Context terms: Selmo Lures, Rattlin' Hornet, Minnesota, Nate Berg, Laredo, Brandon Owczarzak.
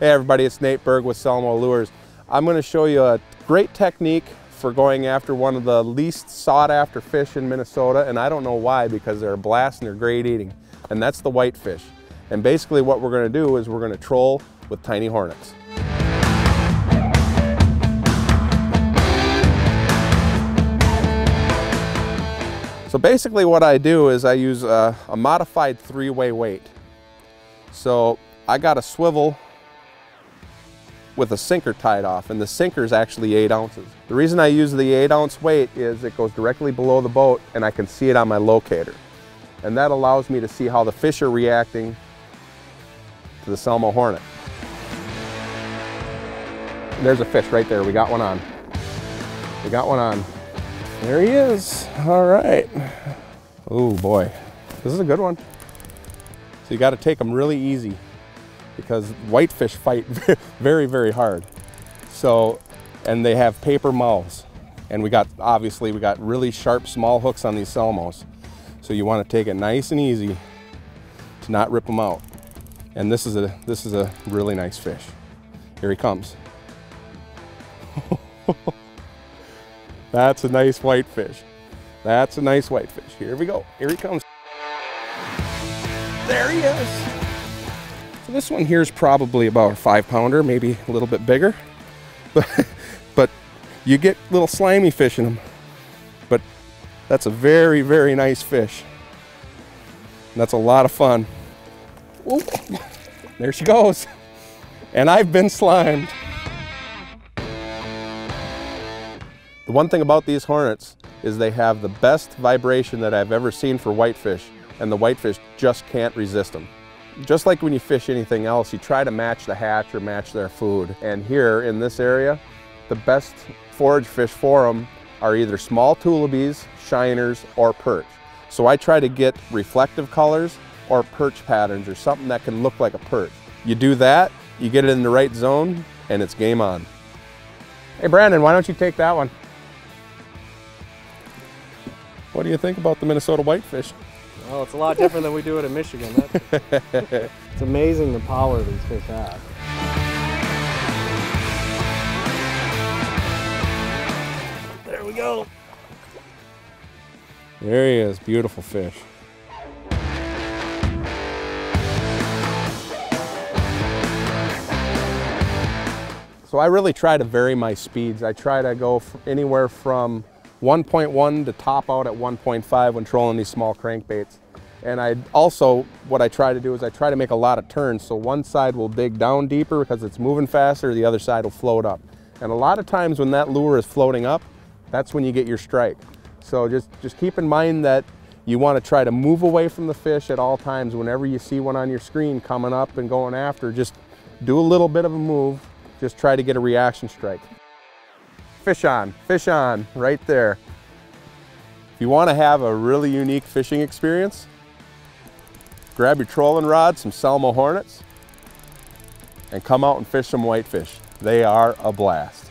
Hey everybody, it's Nate Berg with Selmo Lures. I'm going to show you a great technique for going after one of the least sought after fish in Minnesota, and I don't know why, because they're a blast and they're great eating, and that's the whitefish. And basically what we're going to do is we're going to troll with tiny hornets. So basically what I do is I use a modified three-way weight. So I got a swivel with a sinker tied off, and the sinker is actually 8 ounces. The reason I use the 8 ounce weight is it goes directly below the boat and I can see it on my locator. And that allows me to see how the fish are reacting to the Selmo hornet. And there's a fish right there, we got one on. We got one on. There he is, all right. Oh boy, this is a good one. So you gotta take them really easy, because whitefish fight very, very hard. So, and they have paper mouths. And we got really sharp, small hooks on these Selmos. So you want to take it nice and easy to not rip them out. And this is a really nice fish. Here he comes. That's a nice whitefish. That's a nice whitefish. Here we go, here he comes. There he is. So this one here is probably about a 5-pounder, maybe a little bit bigger, but you get little slimy fish in them. But that's a very, very nice fish. And that's a lot of fun. Ooh, there she goes. And I've been slimed. The one thing about these hornets is they have the best vibration that I've ever seen for whitefish, and the whitefish just can't resist them. Just like when you fish anything else, you try to match the hatch or match their food. And here in this area, the best forage fish for them are either small tulipies, shiners, or perch. So I try to get reflective colors or perch patterns or something that can look like a perch. You do that, you get it in the right zone, and it's game on. Hey Brandon, why don't you take that one? What do you think about the Minnesota whitefish? Oh, it's a lot different than we do it in Michigan. It's amazing the power these fish have. There we go. There he is, beautiful fish. So I really try to vary my speeds. I try to go anywhere from 1.1 to top out at 1.5 when trolling these small crankbaits. And I also, what I try to do is I try to make a lot of turns, so one side will dig down deeper because it's moving faster, the other side will float up. And a lot of times when that lure is floating up, that's when you get your strike. So just keep in mind that you want to try to move away from the fish at all times. Whenever you see one on your screen coming up and going after, just do a little bit of a move, just try to get a reaction strike. Fish on, right there. If you want to have a really unique fishing experience, grab your trolling rod, some Selmo hornets, and come out and fish some whitefish. They are a blast.